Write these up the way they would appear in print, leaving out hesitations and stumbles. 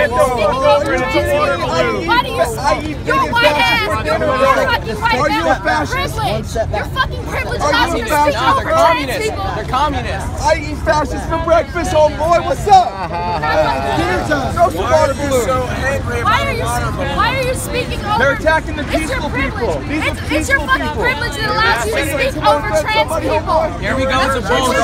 get the fuck over and it's a water balloon. What do you say? You're a white ass. You're fucking white ass. You're privileged. You're fucking privileged. You're communists. They're communists. I eat fascists for breakfast, homeboy. What's up? Dinner time. Social water balloon. Why are you speaking over? They're attacking the peaceful people. It's your fucking privilege that allows you to speak over trans people. Here we go. It's a bullshit.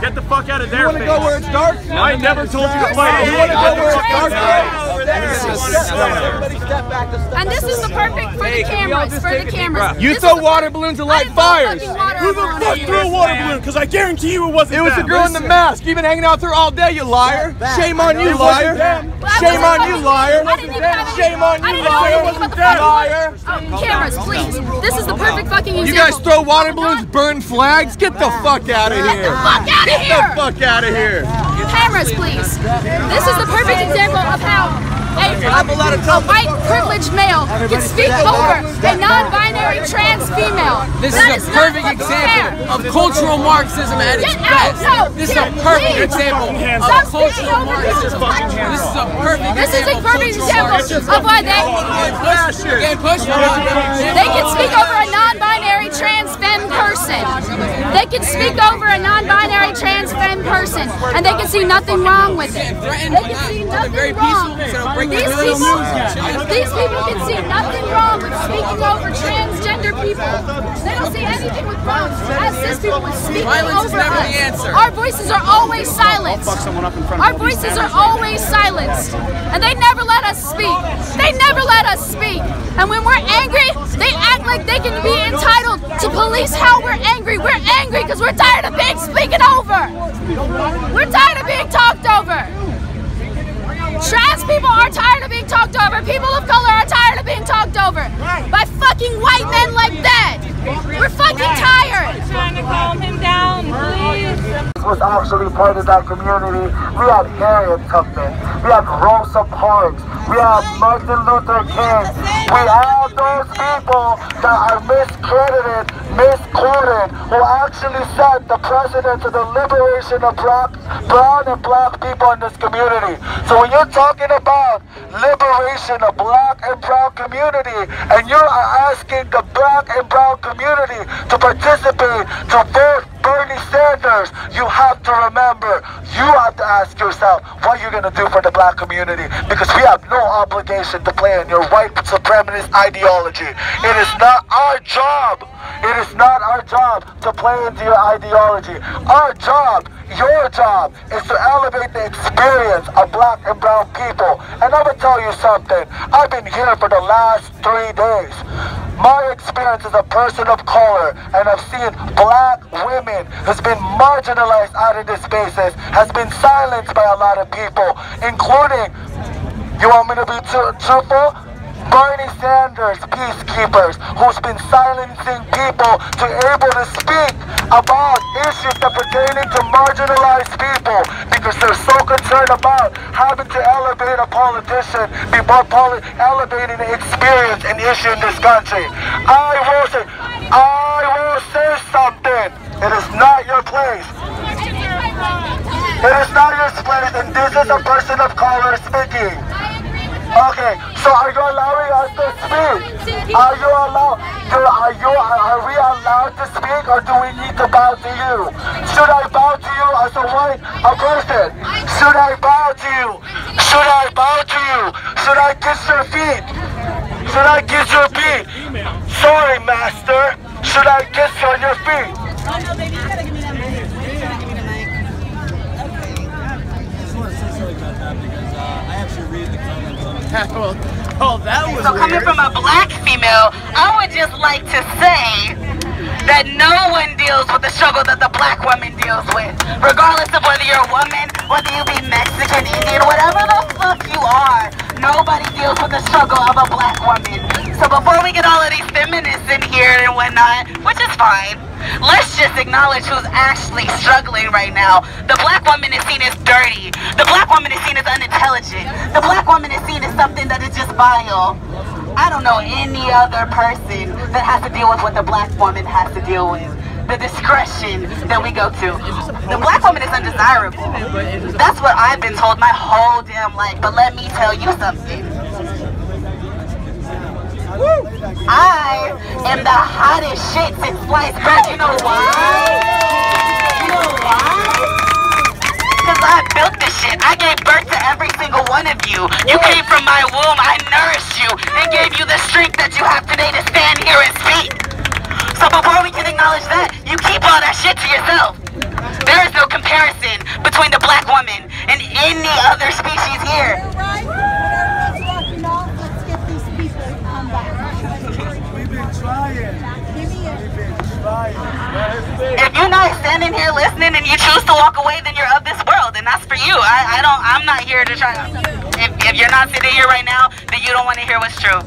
Get the fuck out of there, face. You wanna go where it's dark? I never told you to play. You wanna go where it's dark? And this is the perfect for the cameras, You throw water balloons and light fires. Who the fuck threw a water balloon? Because I guarantee you it wasn't. It was the girl in the mask. You've been hanging out there all day, you liar. Shame on you, liar. Shame on you, liar. Shame on you, liar. Cameras, please. This is the perfect fucking example. You guys throw water balloons, burn flags. Get the fuck out of here. Get the fuck out of here! Cameras, please. This is the perfect example of how a white privileged male can speak over a non-binary trans female. This is a perfect example of cultural Marxism at its best. This is a perfect example of cultural Marxism. This is a perfect example of why they can speak over a non-binary trans femme person. They can speak over a non-binary trans femme person, and they can see nothing wrong with it. They can see nothing wrong. These people can see nothing wrong with speaking over transgender people. They don't see anything wrong as cis people with speaking over us. Our voices are always silenced. Our voices are always silenced, and they never let us speak. They never let us speak. And when we're angry, they act like they can be entitled to police how we're angry. We're angry. Because we're tired of being spoken over. We're tired of being talked over. Trans people are tired of being talked over. People of color are tired of being talked over by fucking white men like that. We're fucking tired. Trying to calm him down, please. Was actually part of that community. We had Harriet Tubman. We had Rosa Parks. We had Martin Luther King. We had those people that are miscredited, misquoted, who actually said the precedent to the liberation of brown and black people in this community. So when you're talking about liberation of black and brown community, and you are asking the black and brown community to participate, to vote Bernie Sanders, you have to remember, you have to ask yourself what you're going to do for the black community, because we have no obligation to play in your white supremacist ideology. It is not our job. It is not our job to play into your ideology. Our job, your job, is to elevate the experience of black and brown people. And I will tell you something. I've been here for the last 3 days. My experience as a person of color, and I've seen black women who's been marginalized out of these spaces, has been silenced by a lot of people, including, you want me to be truthful? Bernie Sanders, peacekeepers, who's been silencing people to able to speak about issues that pertaining to marginalized people, because they're so concerned about having to elevate a politician before elevating the experience and issue in this country. I will say something. It is not your place. It is not your place, and this is a person of color speaking. Okay, so are you allowing us to speak? Are we allowed to speak, or do we need to bow to you? Should I bow to you as a white person? Should I bow to you? Should I bow to you? Should I kiss your feet? Should I kiss your feet? Sorry, master. Should I kiss on your feet? Oh no, baby, you gotta give me that mic. You gotta give me the mic. Okay. I just want to say something about that because I actually read the comments on it. Oh, that was so weird. Coming from a black female, I would just like to say that no one deals with the struggle that the black woman deals with. Regardless of whether you're a woman, whether you be Mexican, Indian, whatever the fuck you are, nobody deals with the struggle of a black woman. So before we get all of these feminists in here and whatnot, which is fine, let's just acknowledge who's actually struggling right now. The black woman is seen as dirty. The black woman is seen as unintelligent. The black woman is seen as something that is just vile. I don't know any other person that has to deal with what the black woman has to deal with. the discretion that we go to. The black woman is undesirable. That's what I've been told my whole damn life. But let me tell you something. Woo! I am the hottest shit since sliced bread. You know why? You know why? Because I built this shit. I gave birth to every single one of you. You came from my womb. I nourished you and gave you the strength that you have today to stand here and speak. So before we can acknowledge that, you keep all that shit to yourself. There is no comparison between the black woman and any other species here. If you're not standing here listening and you choose to walk away, then you're of this world, and that's for you. I'm not here to try. If you're not sitting here right now, then you don't want to hear what's true.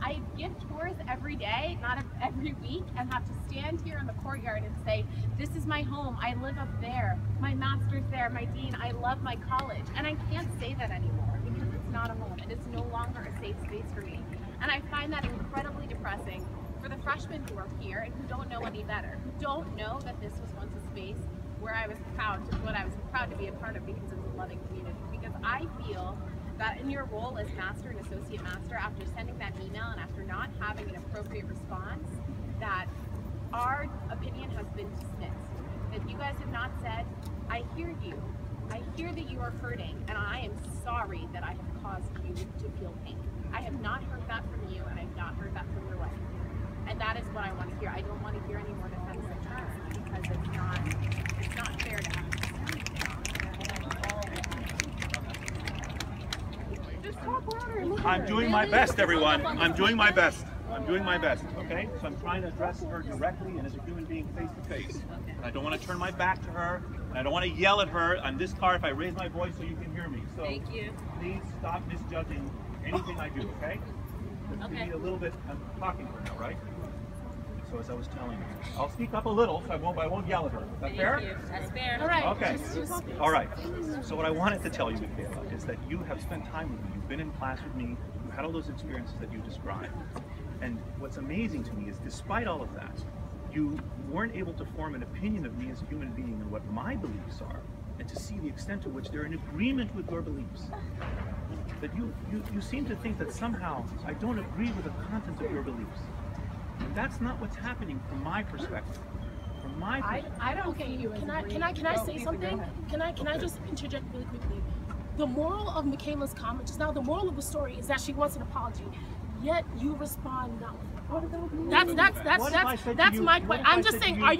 I give tours every day, not every week, and have to stand here in the courtyard and say, this is my home, I live up there, my master's there, my dean, I love my college. And I can't say that anymore because it's not a home, and it's no longer a safe space for me. And I find that incredibly depressing for the freshmen who are here and who don't know any better, who don't know that this was once a space where I was proud to, what I was proud to be a part of because it's a loving community. Because I feel that in your role as master and associate master, after sending that email and after not having an appropriate response, that our opinion has been dismissed. That you guys have not said, I hear you. I hear that you are hurting, and I am sorry that I have caused you to feel pain. I have not heard that from you, and I have not heard that from your wife. And that is what I want to hear. I don't want to hear any more defensive terms because it's not fair to us. Just talk louder and look at her. I'm doing my best, everyone. I'm doing my best. I'm doing my best, okay? So I'm trying to address her directly and as a human being face to face. And I don't want to turn my back to her, and I don't want to yell at her on this car if I raise my voice so you can hear me. So thank you. Please stop misjudging anything I do, okay? Okay. A little bit, I'm talking to her now, right? So as I was telling her, I'll speak up a little so I won't yell at her. Is that fair? Thank you. That's fair. All right. Okay. All right. So what I wanted to tell you, Michaela, is that you have spent time with me. You've been in class with me. You had all those experiences that you described. And what's amazing to me is, despite all of that, you weren't able to form an opinion of me as a human being and what my beliefs are, and to see the extent to which they're in agreement with your beliefs. That you seem to think that somehow I don't agree with the content of your beliefs. And that's not what's happening from my perspective. From my perspective. I don't get you. Can I say something? Can I just interject really quickly? The moral of Michaela's comment just now, the moral of the story is that she wants an apology. Yet you respond now. That's my question. I'm just saying, can I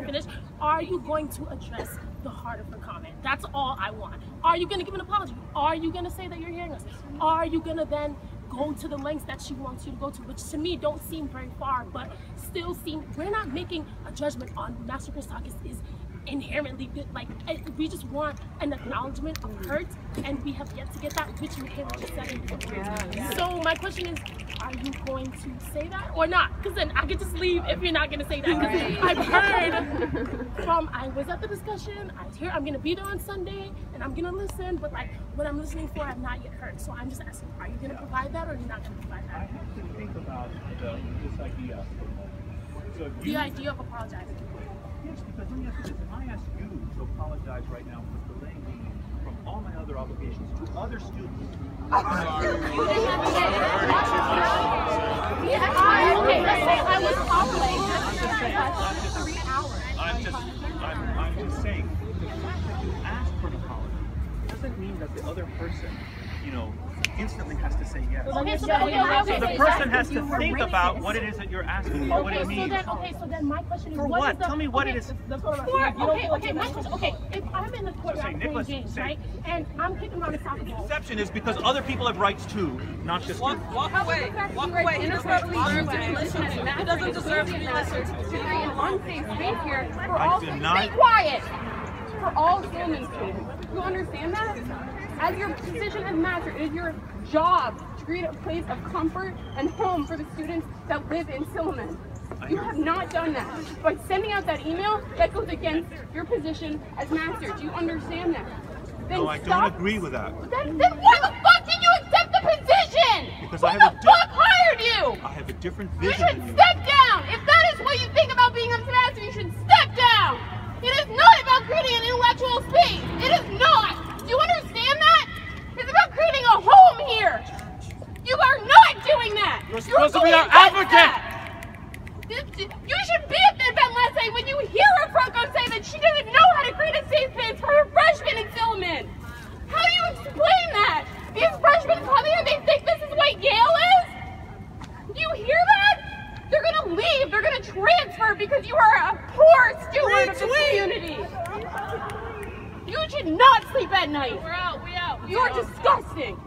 finish? Are you going to address the heart of her comment? That's all I want. Are you gonna give an apology? Are you gonna say that you're hearing us? Are you gonna then go to the lengths that she wants you to go to, which to me don't seem very far, but still seem, we're not making a judgment on Master Christakis is inherently like, we just want an acknowledgement of hurt, and we have yet to get that, which Michaela just said in the So my question is, are you going to say that or not? Because then I could just leave if you're not going to say that. Right. I've heard from, I was at the discussion, I was here, I'm going to be there on Sunday, and I'm going to listen, but like what I'm listening for, I've not yet heard. So I'm just asking, are you going to provide that or are you not going to provide that? I have to think about this idea. So the idea of apologizing. Yes, because let me ask you this. If I ask you to apologize right now for delaying me from all my other obligations to other students, I'm sorry. You didn't have to say it. Okay, let's say I was off late. I'm just saying, the fact that you asked for an apology doesn't mean that the other person, you know, instantly has to say yes. Okay, so the person has to think about what it is that you're asking about, what it means. So then my question is, for what? Tell me what it is. Okay, if I'm in the courtyard playing games, right, and I'm kicking around a soccer ball. The exception is because other people have rights too, not just you. Walk away. It doesn't deserve to be listened to. It's very unsafe space here for all students. Stay quiet! For all standing students. You understand that? As your position as master, it is your job to create a place of comfort and home for the students that live in Silliman. You have not done that. By sending out that email, that goes against your position as master. Do you understand that? Then no, I don't agree with that. Then why the fuck did you accept the position? Because who the fuck hired of you. I have a different vision than you. You should step down. If that is what you think about being on Tenacity, you should step down. It is not about creating an intellectual space. It is not. Do you understand that? It's about creating a home here. You are not doing that. You're supposed to be our advocate. You should be at Bed Bath & Beyond when you hear her Franco say that she doesn't know how to create a safe space for her freshmen in Tillman. How do you explain that? These freshmen come here and they think this is what Yale is? Do you hear that? They're going to leave. They're going to transfer because you are a poor steward of this community. You should not sleep at night. We're out. We out. You're disgusting.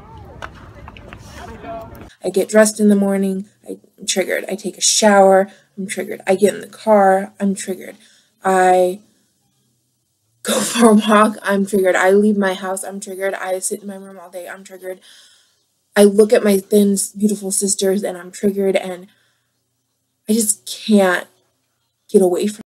I get dressed in the morning. I'm triggered. I take a shower. I'm triggered. I get in the car. I'm triggered. I go for a walk. I'm triggered. I leave my house. I'm triggered. I sit in my room all day. I'm triggered. I look at my thin, beautiful sisters and I'm triggered, and I just can't get away from